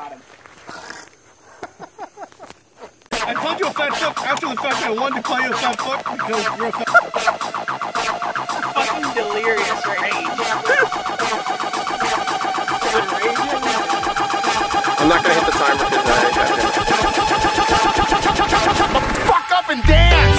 got him. I called you a fat fuck after the fact. I wanted to call you a fat fuck because you're a fat fuck. Fucking delirious rage. I'm not gonna hit the timer because I fuck up and dance.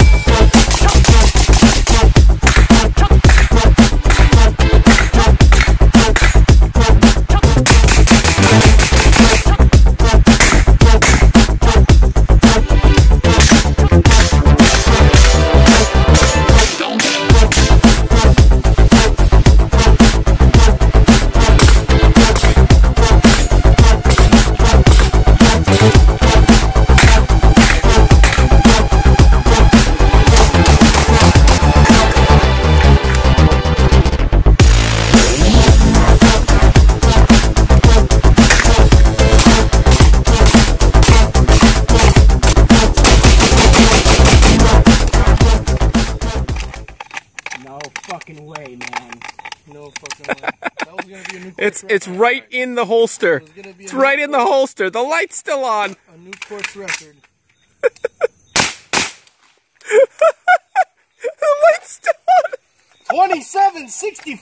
It's right in the holster. It's right in the holster. The light's still on. A new course record. The light's still on. 27.60.